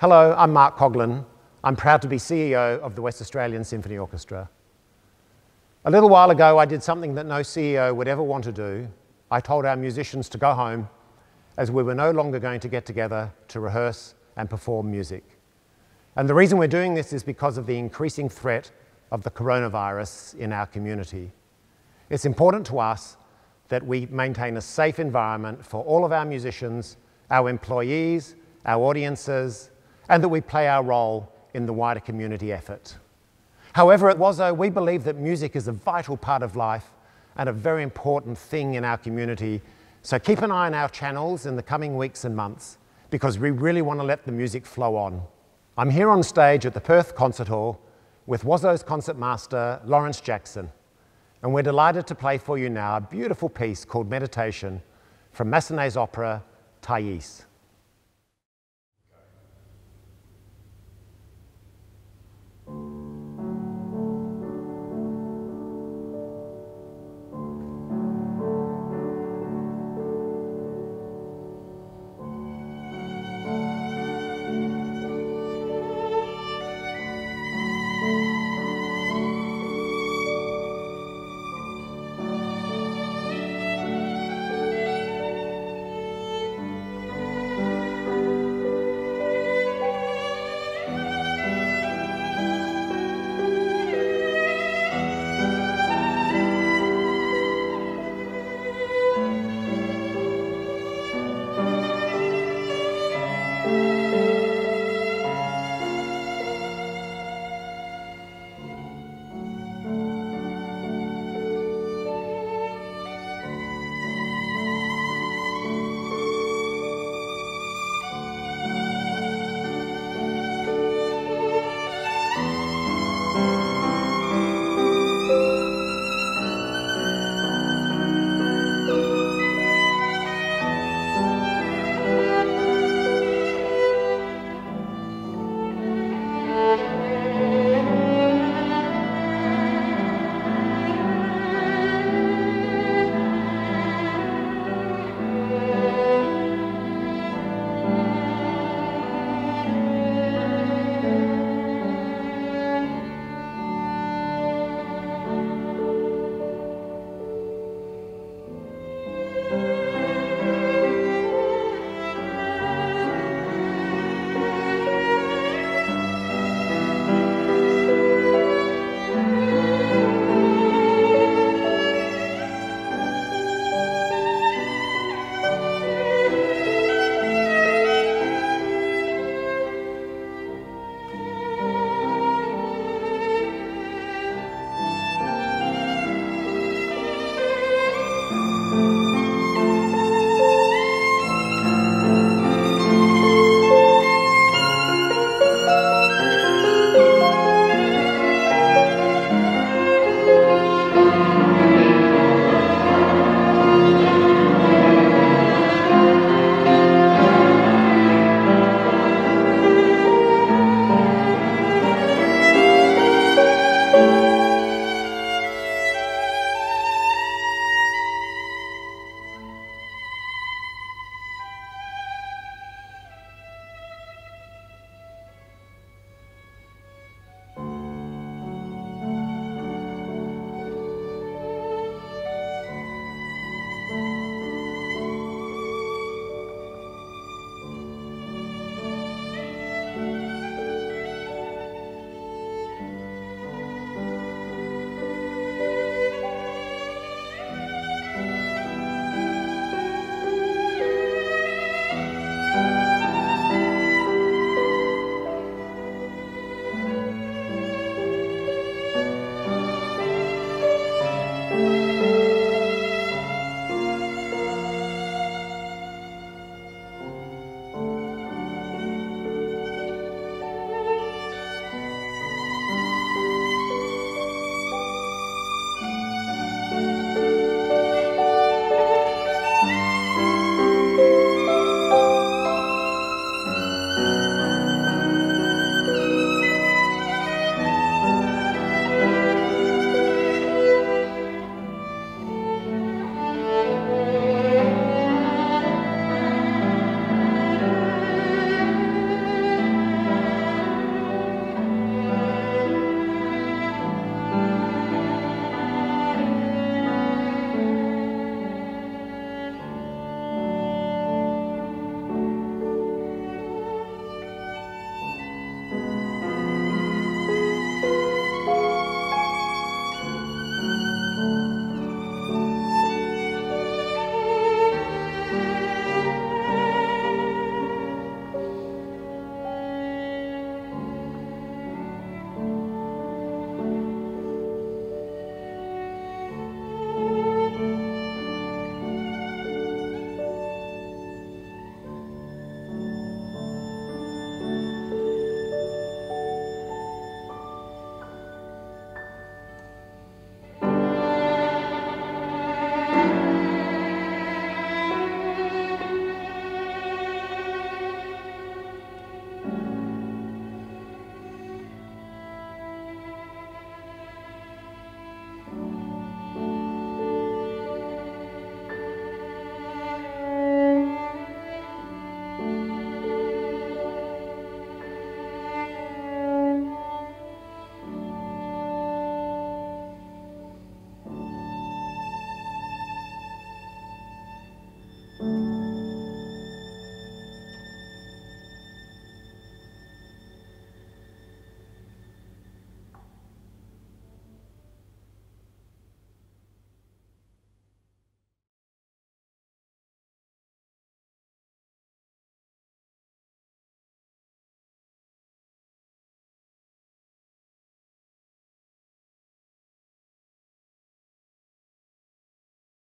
Hello, I'm Mark Coughlan. I'm proud to be CEO of the West Australian Symphony Orchestra. A little while ago, I did something that no CEO would ever want to do. I told our musicians to go home, as we were no longer going to get together to rehearse and perform music. And the reason we're doing this is because of the increasing threat of the coronavirus in our community. It's important to us that we maintain a safe environment for all of our musicians, our employees, our audiences, and that we play our role in the wider community effort. However, at WASO, we believe that music is a vital part of life and a very important thing in our community. So keep an eye on our channels in the coming weeks and months, because we really want to let the music flow on. I'm here on stage at the Perth Concert Hall with WASO's concertmaster, Lawrence Jackson, and we're delighted to play for you now a beautiful piece called Meditation from Massenet's opera, Thaïs.